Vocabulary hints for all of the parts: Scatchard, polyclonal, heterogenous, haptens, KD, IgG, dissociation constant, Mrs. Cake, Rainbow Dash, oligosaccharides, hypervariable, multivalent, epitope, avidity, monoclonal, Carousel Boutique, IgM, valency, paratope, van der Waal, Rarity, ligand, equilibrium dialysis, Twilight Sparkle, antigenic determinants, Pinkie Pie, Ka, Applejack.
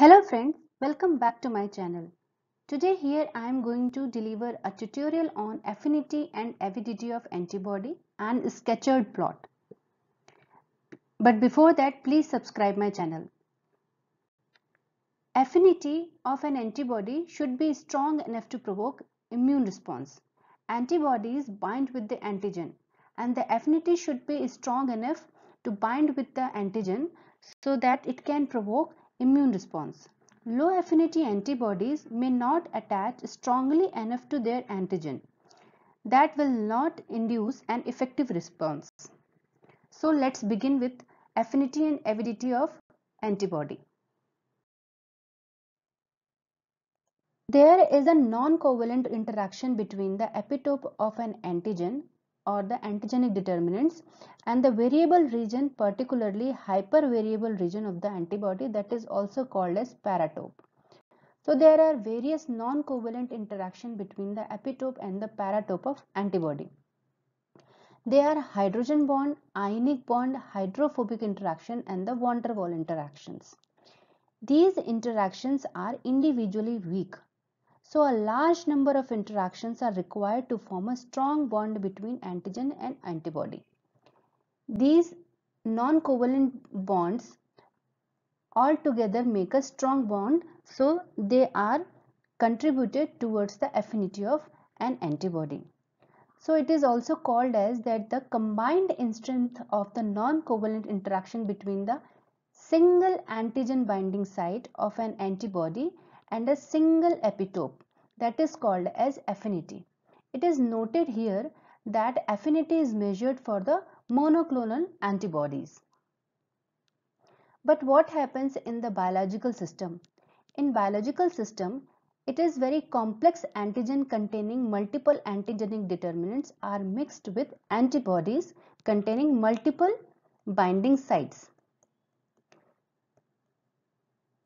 Hello friends, welcome back to my channel. Today here I am going to deliver a tutorial on affinity and avidity of antibody and Scatchard plot. But before that, please subscribe my channel. Affinity of an antibody should be strong enough to provoke immune response. Antibodies bind with the antigen and the affinity should be strong enough to bind with the antigen so that it can provoke immune response. Low affinity antibodies may not attach strongly enough to their antigen. That will not induce an effective response. So let's begin with affinity and avidity of antibody. There is a non-covalent interaction between the epitope of an antigen or the antigenic determinants and the variable region, particularly hypervariable region of the antibody, that is also called as paratope. So there are various non-covalent interaction between the epitope and the paratope of antibody. They are hydrogen bond, ionic bond, hydrophobic interaction and the van der Waal interactions. These interactions are individually weak. So a large number of interactions are required to form a strong bond between antigen and antibody. These non-covalent bonds all together make a strong bond, so they are contributed towards the affinity of an antibody. So it is also called as that the combined strength of the non-covalent interaction between the single antigen binding site of an antibody and a single epitope, that is called as affinity. It is noted here that affinity is measured for the monoclonal antibodies. But what happens in the biological system? In biological system, it is very complex antigen containing multiple antigenic determinants are mixed with antibodies containing multiple binding sites.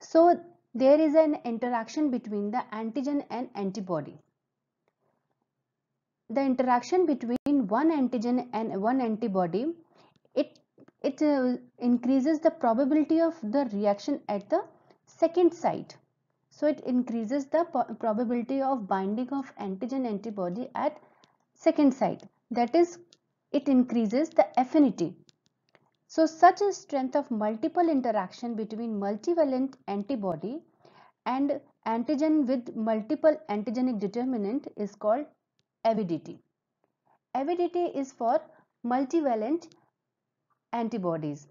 So there is an interaction between the antigen and antibody. The interaction between one antigen and one antibody, it increases the probability of the reaction at the second site. So it increases the probability of binding of antigen antibody at second site. That is, it increases the affinity. So such a strength of multiple interaction between multivalent antibody and antigen with multiple antigenic determinant is called avidity. Avidity is for multivalent antibodies.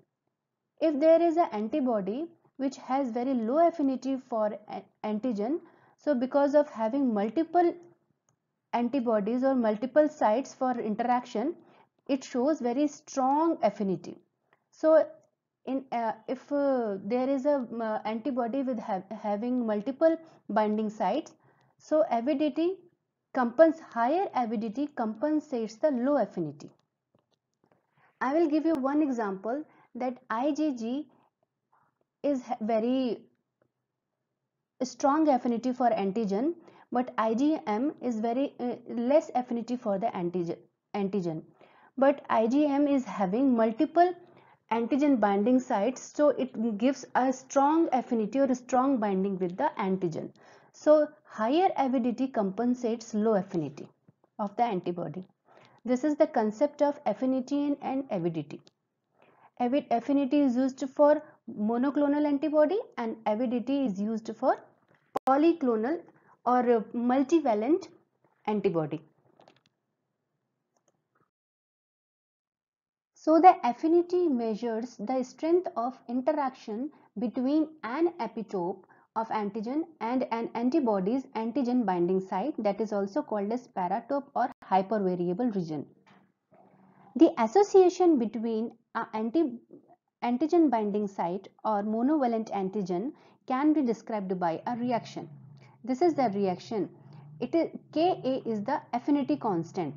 If there is an antibody which has very low affinity for antigen, so because of having multiple antibodies or multiple sites for interaction, it shows very strong affinity. So if there is a antibody with having multiple binding sites, so avidity compensates the low affinity. I will give you one example that IgG is very strong affinity for antigen, but IgM is very less affinity for the antigen. But IgM is having multiple antigen binding sites, so it gives a strong affinity or a strong binding with the antigen. So higher avidity compensates low affinity of the antibody. This is the concept of affinity and avidity. Affinity is used for monoclonal antibody and avidity is used for polyclonal or multivalent antibody. So the affinity measures the strength of interaction between an epitope of antigen and an antibody's antigen binding site, that is also called as paratope or hypervariable region. The association between antigen binding site or monovalent antigen can be described by a reaction. This is the reaction. It is Ka is the affinity constant.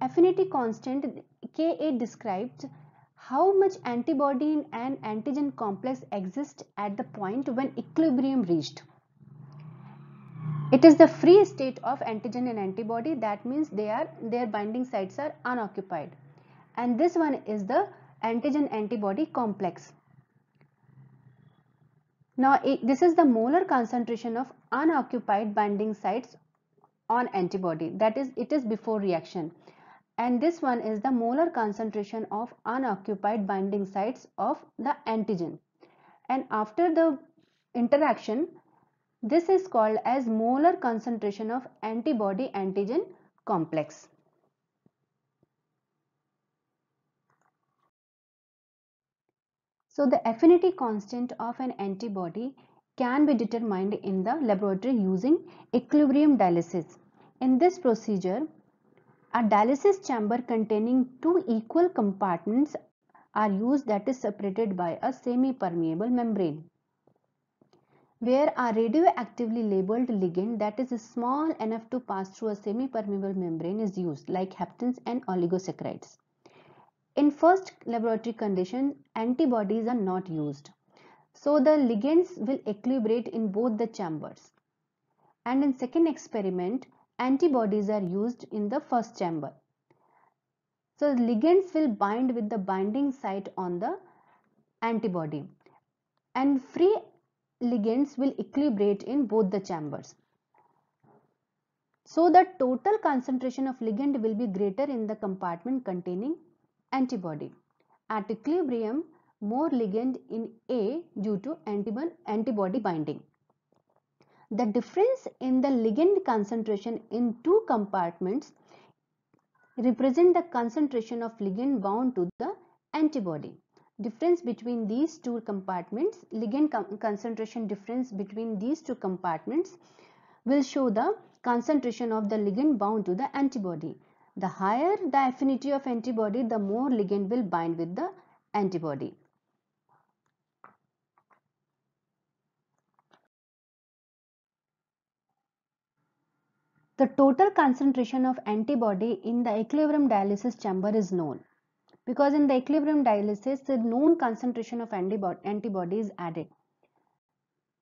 Affinity constant Ka describes how much antibody in an antigen complex exists at the point when equilibrium reached. It is the free state of antigen and antibody, that means their binding sites are unoccupied. And this one is the antigen antibody complex. Now this is the molar concentration of unoccupied binding sites on antibody, that is it is before reaction, and this one is the molar concentration of unoccupied binding sites of the antigen, and after the interaction this is called as molar concentration of antibody antigen complex. So the affinity constant of an antibody can be determined in the laboratory using equilibrium dialysis. In this procedure, a dialysis chamber containing two equal compartments are used that is separated by a semi-permeable membrane, where a radioactively labeled ligand that is small enough to pass through a semi-permeable membrane is used, like haptens and oligosaccharides. In first laboratory condition, antibodies are not used, so the ligands will equilibrate in both the chambers. And in second experiment, antibodies are used in the first chamber. So ligands will bind with the binding site on the antibody, and free ligands will equilibrate in both the chambers. So the total concentration of ligand will be greater in the compartment containing antibody. At equilibrium, more ligand in A due to antibody binding. The difference in the ligand concentration in two compartments represent the concentration of ligand bound to the antibody. Difference between these two compartments, ligand concentration difference between these two compartments will show the concentration of the ligand bound to the antibody. The higher the affinity of antibody, the more ligand will bind with the antibody. The total concentration of antibody in the equilibrium dialysis chamber is known, because in the equilibrium dialysis the known concentration of antibody is added.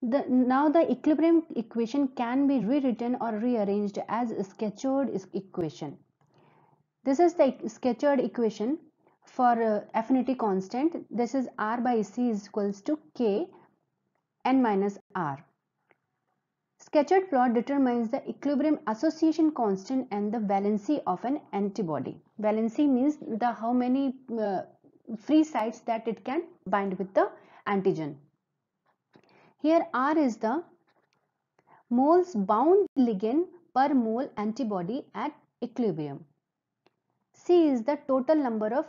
Now the equilibrium equation can be rewritten or rearranged as Scatchard equation. This is the Scatchard equation for affinity constant. This is R by C is equals to K N minus R. Scatchard plot determines the equilibrium association constant and the valency of an antibody. Valency means the how many free sites that it can bind with the antigen. Here R is the moles bound ligand per mole antibody at equilibrium. C is the total number of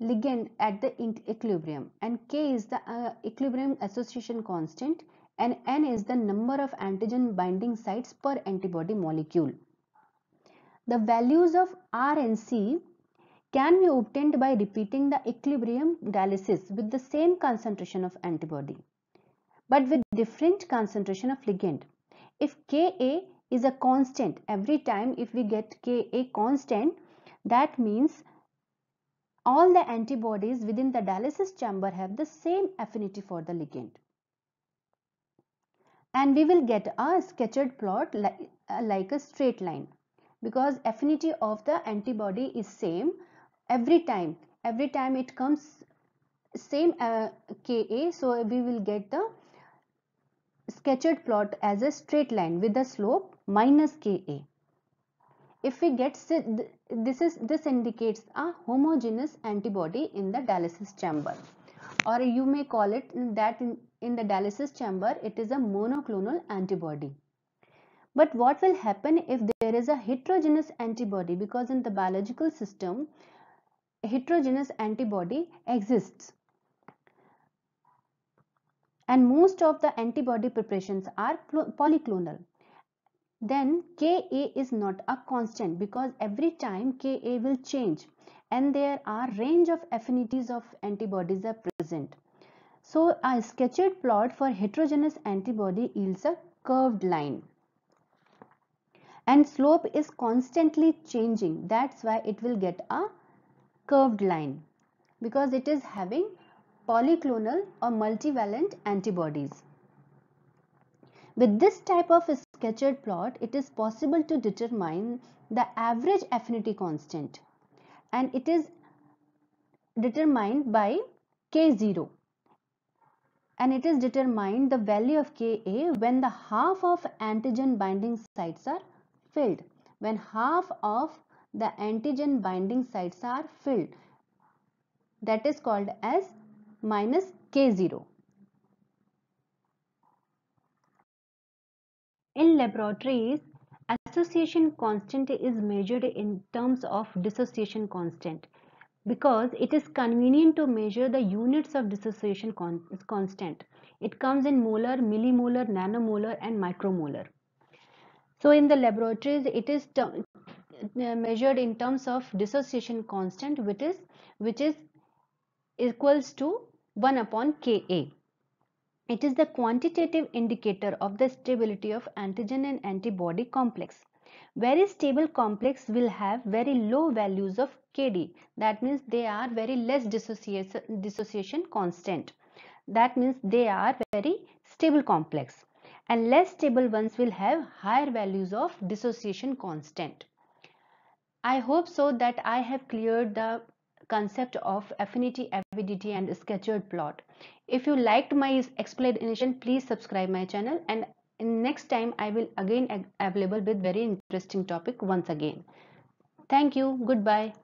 ligand at the equilibrium, and K is the equilibrium association constant, and N is the number of antigen binding sites per antibody molecule. The values of R and C can be obtained by repeating the equilibrium dialysis with the same concentration of antibody, but with different concentration of ligand. If Ka is a constant, every time if we get Ka constant, that means all the antibodies within the dialysis chamber have the same affinity for the ligand. And we will get a Scatchard plot like a straight line, because affinity of the antibody is same every time. Every time it comes same Ka, so we will get the Scatchard plot as a straight line with the slope minus Ka. If we get this indicates a homogeneous antibody in the dialysis chamber, or you may call it that in the dialysis chamber it is a monoclonal antibody. But what will happen if there is a heterogeneous antibody? Because in the biological system heterogeneous antibody exists, and most of the antibody preparations are polyclonal. Then Ka is not a constant, because every time Ka will change, and there are range of affinities of antibodies are present. So a Scatchard plot for heterogeneous antibody yields a curved line, and slope is constantly changing. That's why it will get a curved line, because it is having polyclonal or multivalent antibodies. With this type of Scatchard plot, it is possible to determine the average affinity constant, and it is determined by K0. and it is determined the value of Ka when the half of antigen binding sites are filled. When half of the antigen binding sites are filled, that is called as minus K0. In laboratories, association constant is measured in terms of dissociation constant because it is convenient to measure the units of dissociation constant. It comes in molar, millimolar, nanomolar and micromolar. So in the laboratories, it is measured in terms of dissociation constant, which is equals to 1 upon Ka. It is the quantitative indicator of the stability of antigen and antibody complex. Very stable complex will have very low values of KD. That means they are very less dissociation constant. That means they are very stable complex. And less stable ones will have higher values of dissociation constant. I hope so that I have cleared the concept of affinity, avidity and Scatchard plot. If you liked my explanation, please subscribe my channel, and next time I will again available with very interesting topic once again. Thank you. Goodbye.